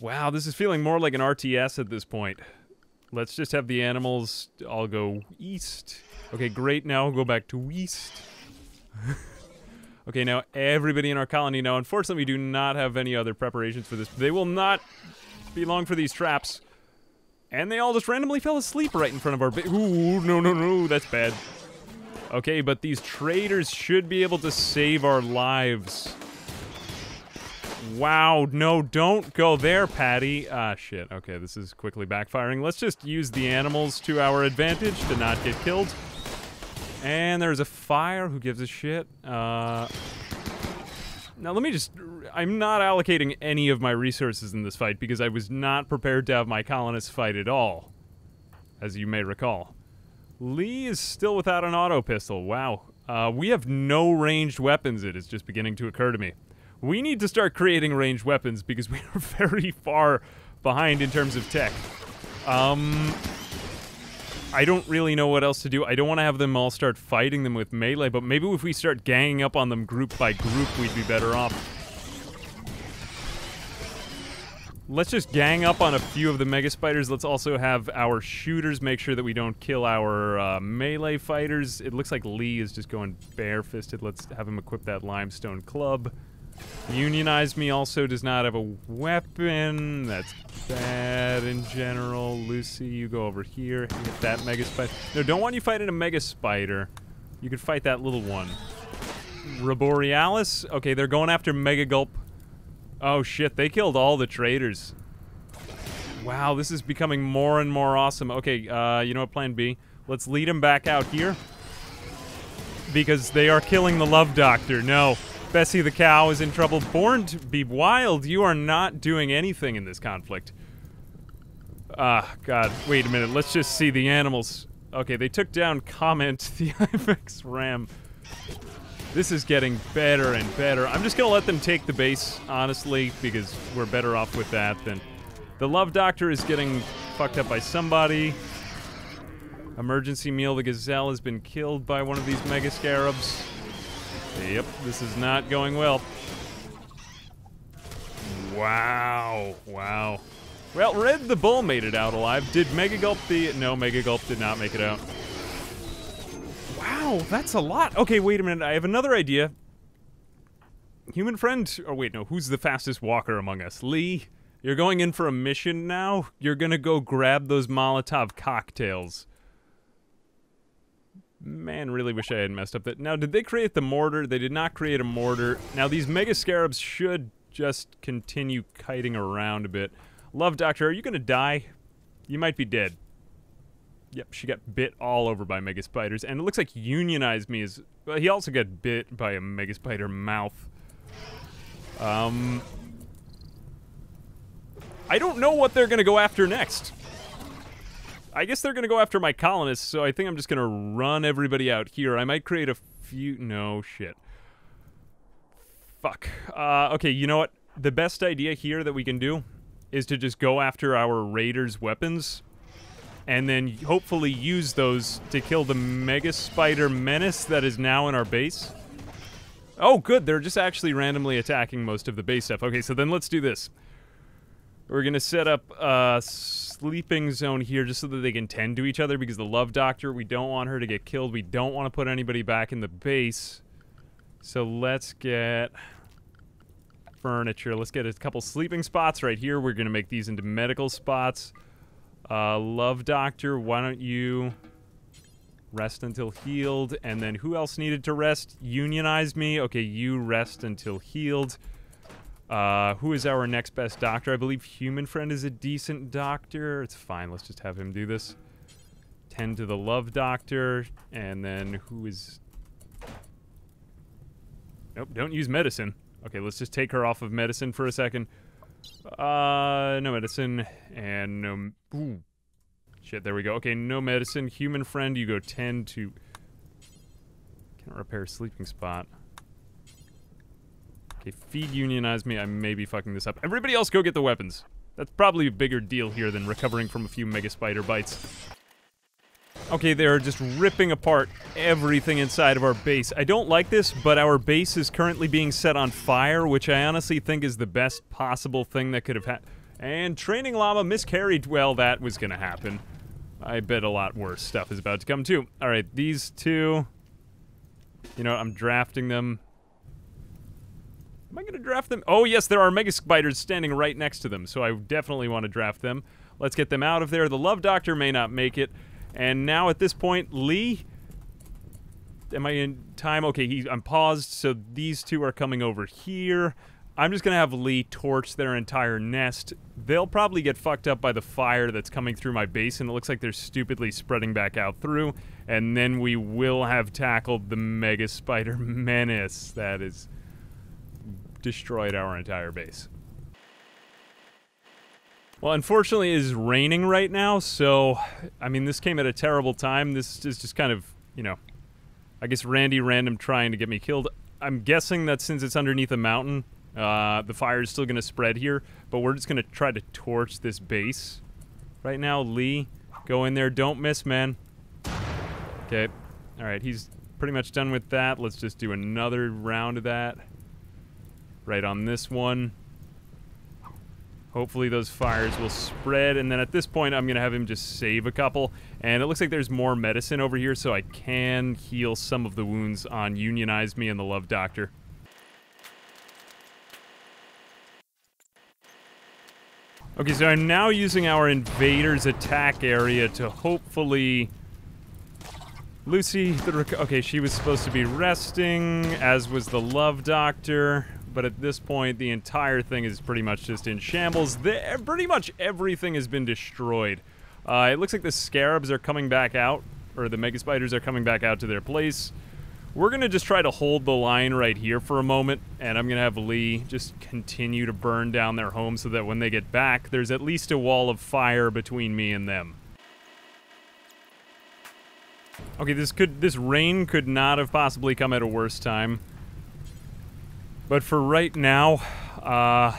Wow, this is feeling more like an RTS at this point. Let's just have the animals all go east. Okay, great, now we'll go back to west. Okay, now everybody in our colony. Now, unfortunately, we do not have any other preparations for this. They will not be long for these traps. And they all just randomly fell asleep right in front of our base. Ooh, no, no, no, that's bad. Okay, but these traders should be able to save our lives. Wow, no, don't go there, Patty. Ah, shit. Okay, this is quickly backfiring. Let's just use the animals to our advantage to not get killed. And there's a fire. Who gives a shit? Now, let me just... I'm not allocating any of my resources in this fight because I was not prepared to have my colonists fight at all, as you may recall. Lee is still without an auto pistol. Wow. We have no ranged weapons. It is just beginning to occur to me. We need to start creating ranged weapons because we are very far behind in terms of tech. I don't really know what else to do. I don't want to have them all start fighting them with melee, but maybe if we start ganging up on them group by group, we'd be better off. Let's just gang up on a few of the Mega Spiders. Let's also have our shooters make sure that we don't kill our melee fighters. It looks like Lee is just going bare-fisted. Let's have him equip that limestone club. Unionize Me also does not have a weapon. That's bad in general. Lucy, you go over here and get that Mega Spider. No, don't want you fighting a Mega Spider. You could fight that little one. Roborealis? Okay, they're going after Mega Gulp. Oh shit, they killed all the traitors. Wow, this is becoming more and more awesome. Okay, you know what, plan B? Let's lead them back out here. Because they are killing the Love Doctor. No, Bessie the cow is in trouble. Born to be wild, you are not doing anything in this conflict. Ah, God, wait a minute, let's just see the animals. Okay, they took down Comment, the IFX Ram. This is getting better and better. I'm just gonna let them take the base, honestly, because we're better off with that than... The Love Doctor is getting fucked up by somebody. Emergency meal, the gazelle has been killed by one of these Mega Scarabs. Yep, this is not going well. Wow, wow. Well, Red the Bull made it out alive. Did Mega Gulp the... No, Mega Gulp did not make it out. Wow, that's a lot. Okay, wait a minute. I have another idea. Human Friend... Oh, wait, no. Who's the fastest walker among us? Lee, you're going in for a mission now. You're going to go grab those Molotov cocktails. Man, really wish I hadn't messed up that. Now, did they create the mortar? They did not create a mortar. Now, these Mega Scarabs should just continue kiting around a bit. Love Doctor, are you going to die? You might be dead. Yep, she got bit all over by Mega Spiders, and it looks like Unionize Me is... Well, he also got bit by a Mega Spider mouth. I don't know what they're going to go after next. I guess they're going to go after my colonists, so I think I'm just going to run everybody out here. I might create a few... No, shit. Fuck. Okay, you know what? The best idea here that we can do is to just go after our raiders' weapons... and then hopefully use those to kill the Mega Spider menace that is now in our base. Oh, good, they're just actually randomly attacking most of the base stuff. Okay, so then let's do this. We're gonna set up a sleeping zone here just so that they can tend to each other, because the Love Doctor, we don't want her to get killed. We don't want to put anybody back in the base. So let's get furniture. Let's get a couple sleeping spots right here. We're gonna make these into medical spots. Love Doctor, why don't you rest until healed? And then who else needed to rest? Unionize Me. Okay, you rest until healed. Who is our next best doctor? I believe Human Friend is a decent doctor. It's fine, let's just have him do this. Tend to the Love Doctor. And then who is... Nope, don't use medicine. Okay, let's just take her off of medicine for a second. No medicine, and no... Ooh. Shit, there we go. Okay, no medicine. Human Friend, you go tend to... Can't repair sleeping spot. Okay, feed Unionize Me. I may be fucking this up. Everybody else go get the weapons. That's probably a bigger deal here than recovering from a few Mega Spider bites. Okay, they're just ripping apart everything inside of our base. I don't like this, but our base is currently being set on fire, which I honestly think is the best possible thing that could have happened. And Training Llama miscarried. Well, that was gonna happen. I bet a lot worse stuff is about to come, too. Alright, these two... You know, I'm drafting them. Am I gonna draft them? Oh, yes, there are Mega Spiders standing right next to them, so I definitely want to draft them. Let's get them out of there. The Love Doctor may not make it. And now at this point, Lee, am I in time? Okay, I'm paused, so these two are coming over here. I'm just going to have Lee torch their entire nest. They'll probably get fucked up by the fire that's coming through my base, and it looks like they're stupidly spreading back out through. And then we will have tackled the Mega Spider menace that has destroyed our entire base. Well, unfortunately, it is raining right now, so, I mean, this came at a terrible time. This is just kind of, you know, I guess Randy Random trying to get me killed. I'm guessing that since it's underneath a mountain, the fire is still going to spread here, but we're just going to try to torch this base. Right now, Lee, go in there. Don't miss, man. Okay. All right, he's pretty much done with that. Let's just do another round of that. Right on this one. Hopefully those fires will spread, and then at this point I'm gonna have him just save a couple. And it looks like there's more medicine over here, so I can heal some of the wounds on Unionize Me and the Love Doctor. Okay, so I'm now using our invader's attack area to hopefully... Lucy, okay, she was supposed to be resting, as was the Love Doctor, but at this point the entire thing is pretty much just in shambles. Pretty much everything has been destroyed. It looks like the scarabs are coming back out, or the Mega Spiders are coming back out to their place. We're gonna just try to hold the line right here for a moment, and I'm gonna have Lee just continue to burn down their home so that when they get back, there's at least a wall of fire between me and them. Okay, this rain could not have possibly come at a worse time. But for right now, I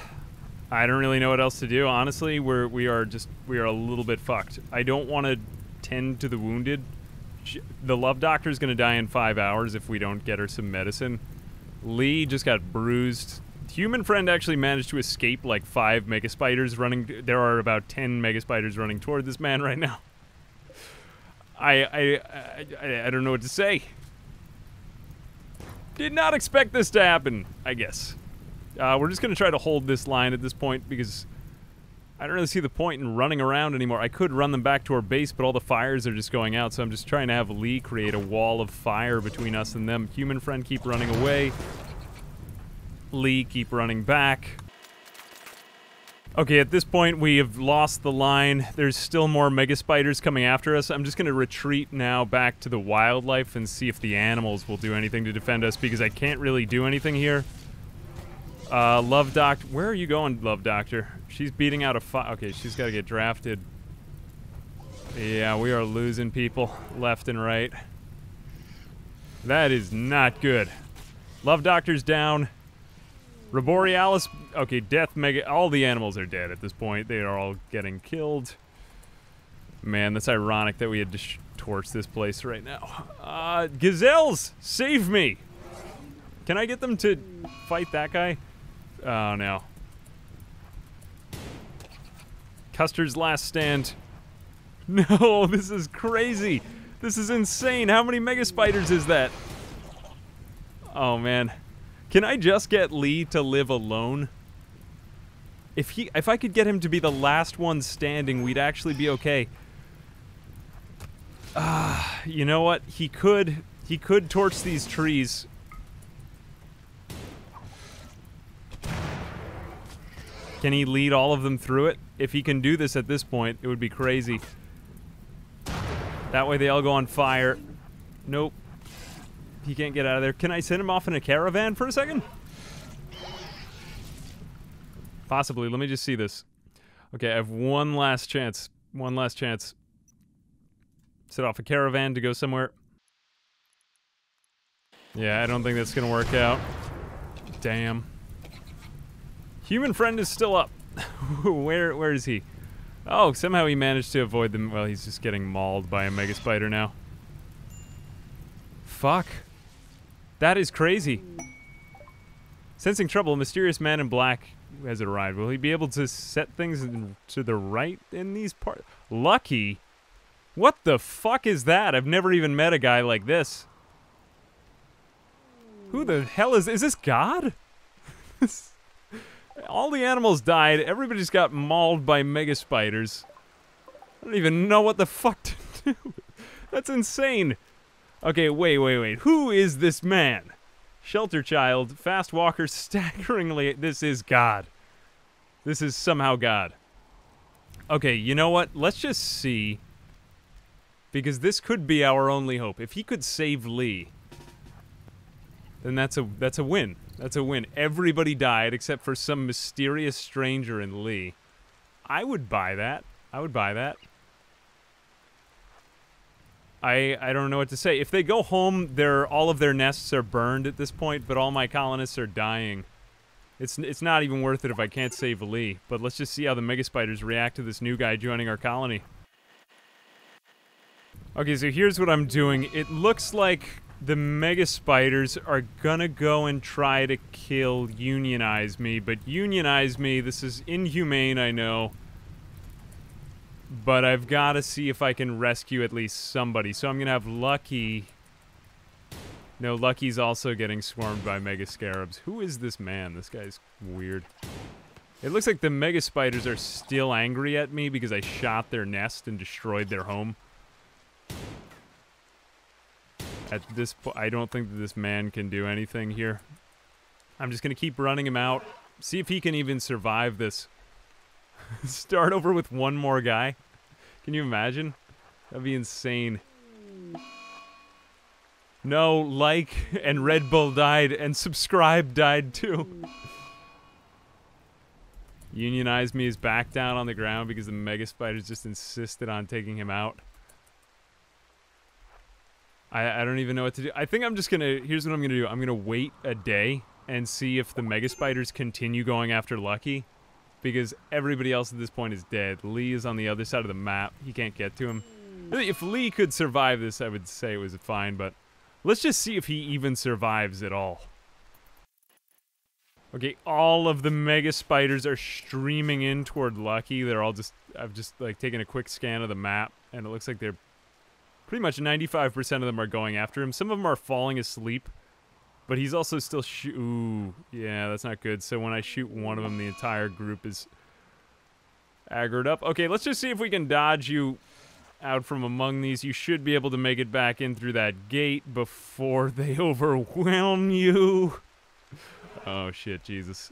don't really know what else to do. Honestly, we are a little bit fucked. I don't want to tend to the wounded. The Love Doctor's gonna die in 5 hours if we don't get her some medicine. Lee just got bruised. Human Friend actually managed to escape like 5 Mega Spiders running. There are about 10 Mega Spiders running toward this man right now. I don't know what to say. Did not expect this to happen, I guess. We're just gonna try to hold this line at this point because I don't really see the point in running around anymore. I could run them back to our base, but all the fires are just going out, so I'm just trying to have Lee create a wall of fire between us and them. Human Friend keep running away. Lee keep running back. Okay, at this point we have lost the line. There's still more Mega Spiders coming after us. I'm just gonna retreat now back to the wildlife and see if the animals will do anything to defend us because I can't really do anything here. Love Doctor, where are you going, Love Doctor? She's beating out a fire. Okay, she's got to get drafted. Yeah, we are losing people left and right. That is not good. Love Doctor's down. Roborealis. Okay, death mega. All the animals are dead at this point. They are all getting killed. Man, that's ironic that we had to torch this place right now. Gazelles, save me. Can I get them to fight that guy? Oh, no. Custer's last stand. No, this is crazy. This is insane. How many Mega Spiders is that? Oh, man. Can I just get Lee to live alone? If I could get him to be the last one standing, we'd actually be okay. You know what? He could torch these trees. Can he lead all of them through it? If he can do this at this point, it would be crazy. That way they all go on fire. Nope. He can't get out of there. Can I send him off in a caravan for a second? Possibly. Let me just see this. Okay, I have one last chance. One last chance. Set off a caravan to go somewhere. Yeah, I don't think that's gonna work out. Damn. Human Friend is still up. Where is he? Oh, somehow he managed to avoid them. Well, he's just getting mauled by a Mega Spider now. Fuck. That is crazy. Sensing trouble, a mysterious man in black has arrived. Will he be able to set things to the right in these parts? Lucky? What the fuck is that? I've never even met a guy like this. Who the hell is this God? All the animals died. Everybody's got mauled by Mega Spiders. I don't even know what the fuck to do. That's insane. Okay, wait. Who is this man? Shelter child, fast walker, staggeringly. This is God. This is somehow God. Okay, you know what? Let's just see. Because this could be our only hope. If he could save Lee, then that's a win. That's a win. Everybody died except for some mysterious stranger in Lee. I would buy that. I would buy that. I don't know what to say. If they go home, all of their nests are burned at this point, but all my colonists are dying. It's not even worth it if I can't save Lee, but let's just see how the Mega Spiders react to this new guy joining our colony. Okay, so here's what I'm doing. It looks like the Mega Spiders are gonna go and try to kill Unionize Me, but Unionize Me, this is inhumane, I know, but I've gotta see if I can rescue at least somebody. So I'm gonna have Lucky. No, Lucky's also getting swarmed by Mega Scarabs. Who is this man? This guy's weird. It looks like the Mega Spiders are still angry at me because I shot their nest and destroyed their home. At this point, I don't think that this man can do anything here. I'm just going to keep running him out. See if he can even survive this. Start over with one more guy. Can you imagine? That'd be insane. No, like, and Red Bull died, and subscribe died too. Unionize Me is back down on the ground because the Mega Spiders just insisted on taking him out. I don't even know what to do. I think I'm just gonna, here's what I'm gonna do. I'm gonna wait a day and see if the Mega Spiders continue going after Lucky, because everybody else at this point is dead. Lee is on the other side of the map. He can't get to him. If Lee could survive this, I would say it was fine, but let's just see if he even survives at all. Okay, all of the Mega Spiders are streaming in toward Lucky. They're all just, I've just like taken a quick scan of the map, and it looks like they're pretty much 95% of them are going after him. Some of them are falling asleep, but he's also still ooh, yeah, that's not good. So when I shoot one of them, the entire group is aggroed up. Okay, let's just see if we can dodge you out from among these. You should be able to make it back in through that gate before they overwhelm you. Oh, shit, Jesus.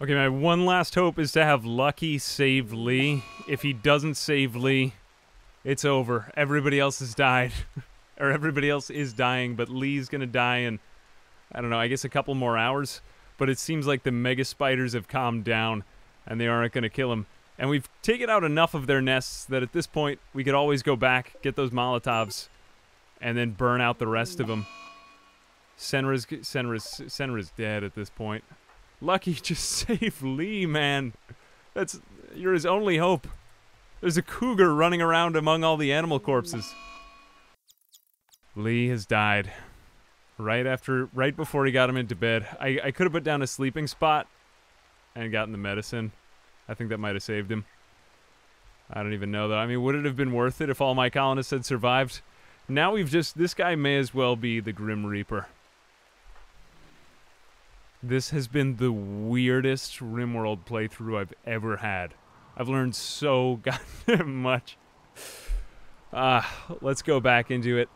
Okay, my one last hope is to have Lucky save Lee. If he doesn't save Lee, it's over. Everybody else has died. Or everybody else is dying, but Lee's gonna die in, I don't know, I guess a couple more hours. But it seems like the Mega Spiders have calmed down, and they aren't gonna kill him. And we've taken out enough of their nests that at this point, we could always go back, get those Molotovs, and then burn out the rest of them. Senra's dead at this point. Lucky, just save Lee, man. That's, you're his only hope. There's a cougar running around among all the animal corpses. Lee has died. Right before he got him into bed. I could have put down a sleeping spot and gotten the medicine. I think that might have saved him. I don't even know though. I mean, would it have been worth it if all my colonists had survived? Now we've just, this guy may as well be the Grim Reaper. This has been the weirdest RimWorld playthrough I've ever had. I've learned so goddamn much. Let's go back into it.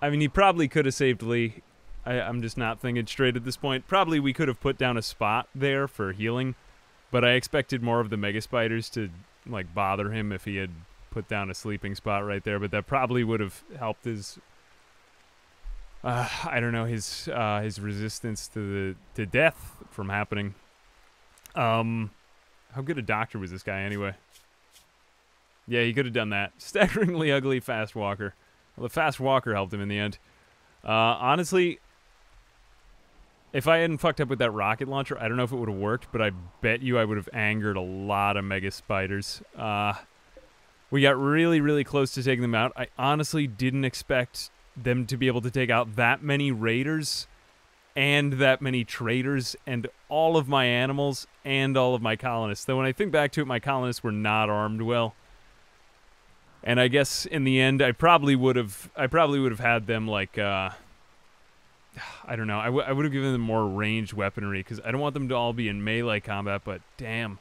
I mean, he probably could have saved Lee. I'm just not thinking straight at this point. Probably we could have put down a spot there for healing, but I expected more of the Mega Spiders to like bother him if he had put down a sleeping spot right there, but that probably would have helped his I don't know, his resistance to death from happening. How good a doctor was this guy anyway? Yeah, he could have done that. Staggeringly ugly fast walker. Well, the fast walker helped him in the end. Honestly, if I hadn't fucked up with that rocket launcher, I don't know if it would have worked, but I bet you I would have angered a lot of Mega Spiders. We got really, really close to taking them out. I honestly didn't expect them to be able to take out that many raiders and that many traders and all of my animals and all of my colonists. Though when I think back to it, my colonists were not armed well. And I guess in the end, I probably would have had them like, I don't know. I would have given them more ranged weaponry because I don't want them to all be in melee combat, but damn.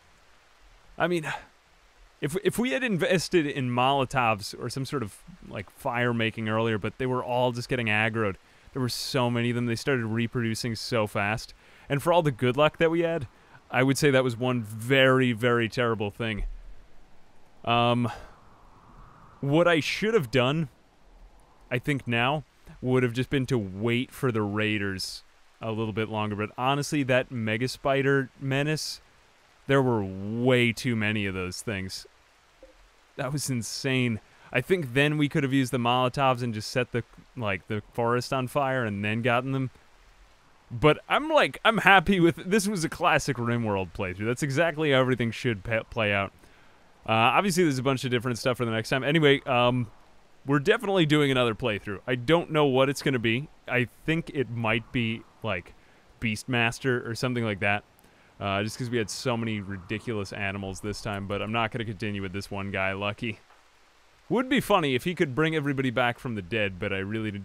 I mean, If we had invested in Molotovs or some sort of like fire making earlier, but they were all just getting aggroed. There were so many of them. They started reproducing so fast. And for all the good luck that we had, I would say that was one very, very terrible thing. What I should have done, I think now, would have just been to wait for the raiders a little bit longer. But honestly, that Mega Spider menace, there were way too many of those things. That was insane. I think then we could have used the Molotovs and just set the forest on fire and then gotten them. But I'm happy with this. Was a classic RimWorld playthrough. That's exactly how everything should play out. Obviously, there's a bunch of different stuff for the next time. Anyway, We're definitely doing another playthrough. I don't know what it's going to be. I think it might be, like, Beastmaster or something like that. Just because we had so many ridiculous animals this time, but I'm not going to continue with this one guy, Lucky. Would be funny if he could bring everybody back from the dead, but I really...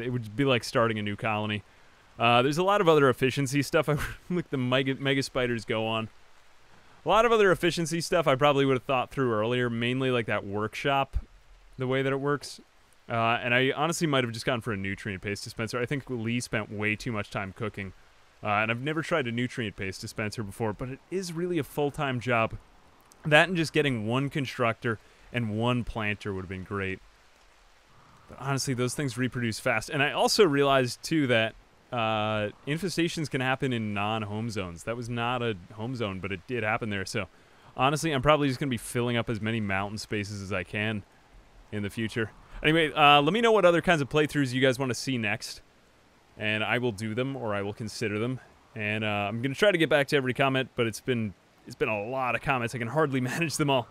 it would be like starting a new colony. There's a lot of other efficiency stuff. Like the mega spiders go on. A lot of other efficiency stuff I probably would have thought through earlier, mainly like that workshop, the way that it works. And I honestly might have just gone for a nutrient paste dispenser. I think Lee spent way too much time cooking. And I've never tried a nutrient paste dispenser before, but it is really a full-time job. That and just getting one constructor and one planter would have been great. But honestly, those things reproduce fast. And I also realized, too, that infestations can happen in non-home zones. That was not a home zone, but it did happen there. So, honestly, I'm probably just going to be filling up as many mountain spaces as I can in the future. Anyway, let me know what other kinds of playthroughs you guys want to see next, and I will do them, or I will consider them. And I'm going to try to get back to every comment, but it's been a lot of comments. I can hardly manage them all.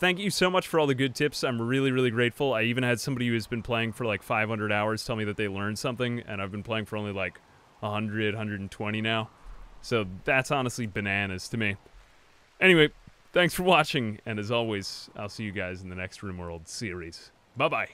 Thank you so much for all the good tips. I'm really, really grateful. I even had somebody who's been playing for like 500 hours tell me that they learned something, and I've been playing for only like 100, 120 now. So that's honestly bananas to me. Anyway, thanks for watching, and as always, I'll see you guys in the next RimWorld series. Bye-bye.